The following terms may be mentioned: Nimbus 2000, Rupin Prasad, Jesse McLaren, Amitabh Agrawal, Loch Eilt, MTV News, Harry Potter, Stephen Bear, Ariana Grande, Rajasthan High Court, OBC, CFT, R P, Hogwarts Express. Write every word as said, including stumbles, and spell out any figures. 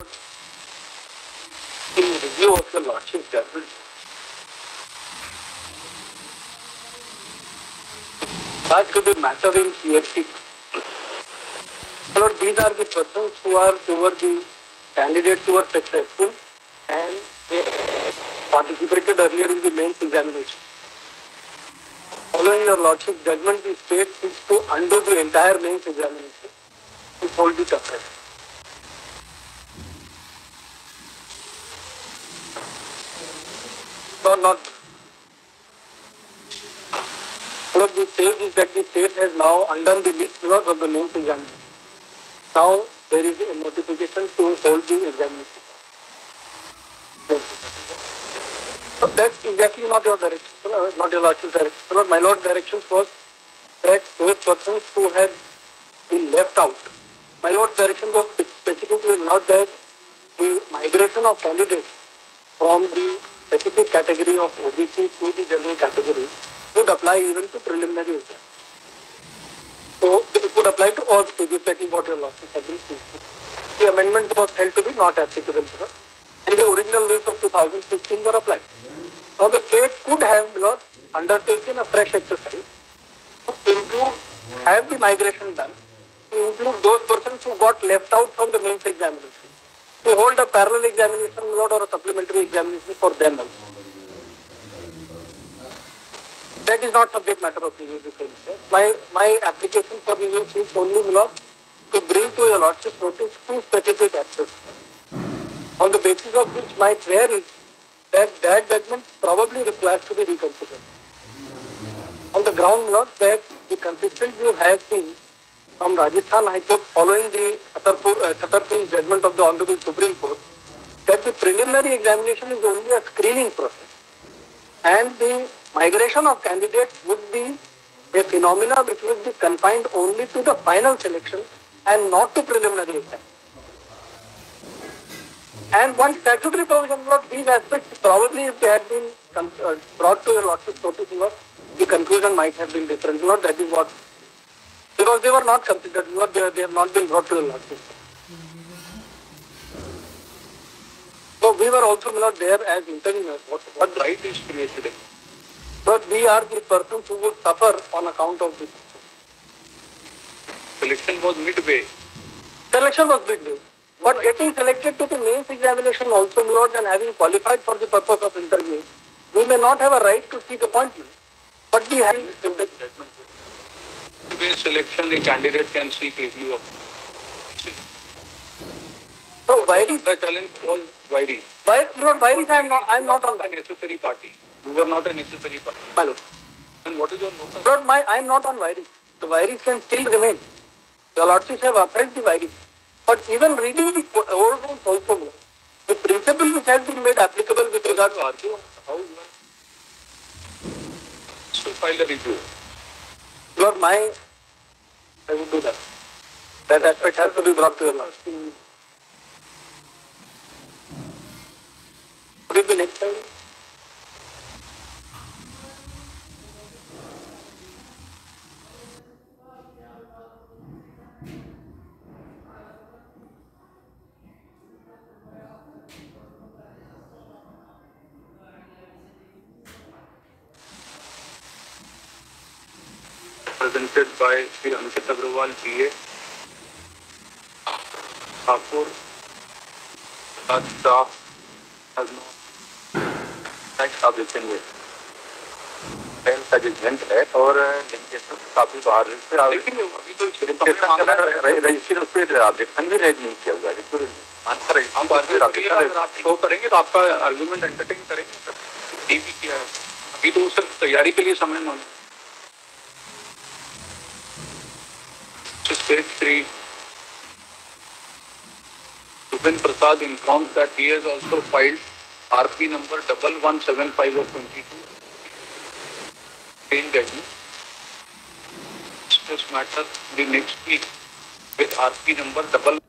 in review of the Lordship General. Back to the matter in C F T. Lord, these are the persons who are who were the candidates who were successful and they participated earlier in the mains examination. Following your Lordship's judgment, the state is to undo the entire mains examination to hold the success. Or not. What we say is that the state has now undone the list of the mains examination. Now there is a notification to hold the examination. So that's exactly not your direction, not your Lordship's direction. My Lord's direction was that those persons who had been left out. My Lord's direction was specifically not that the migration of candidates from the specific category of O B C to the general category would apply even to preliminary exam. So it would apply to all stages, that is what your Lordship had been seeing. The amendment was held to be not applicable to us, and the original rules of two thousand fifteen were applied. Now the state could have not undertaken a fresh exercise to include, have the migration done, to include those persons who got left out from the mains examination. To hold a parallel examination or a supplementary examination for them also. That is not subject matter of review. My, my application for review is only not to bring to your Lordship's notice two specific actions, on the basis of which my prayer is that that judgment probably requires to be reconsidered. On the ground, Lord, that the consistent view has been from Rajasthan High Court following the Satarpur, uh, Satarpur judgment of the Honorable Supreme Court, that the preliminary examination is only a screening process and the migration of candidates would be a phenomena which would be confined only to the final selection and not to preliminary exam. And one statutory provision about these aspects, probably if they had been uh, brought to your Lordship's notice, the conclusion might have been different. Lord, that is what. Because they were not considered, not, they, they have not been brought to the Lordship. So we were also not there as interveners. What, what right is created? But we are the persons who would suffer on account of this. Selection was midway. Selection was midway. But getting selected to the mains examination also, Lord, and having qualified for the purpose of interview, we may not have a right to seek appointment. But we have the judgment. Based selection, the candidate can seek review of. So Vairi, the challenge was Vairi. Lord Vairi, I am not. I am not on that necessary party. You were not a necessary party. My Lord. And what is your notion? Lord, my I am not on Vairi. The Vairis can still remain. The Lordships have upheld the Vairi. But even reading the old rules also, the principle which has been made applicable with regard to argue, how you should file a review. Lord, my, I would do that. That aspect has to be brought to your Lord. Could it be next time? Presented by Sri Amitabh Agrawal, P A, Satarpur, Rajasthan has no tax objection here. Then suggestion है और registration काफी बाहर है। लेकिन अभी तो registration पे objection भी raise नहीं किया हुआ है। इसको आंसर है। हम बात भी रखेंगे। अगर आप show करेंगे तो आपका argument entertain करेंगे। डी भी किया है। अभी तो सिर्फ तैयारी के लिए समय मांगे। State three, Rupin Prasad informs that he has also filed R P number one one seven five of twenty-two in judgment. This matter the next week with R P number double.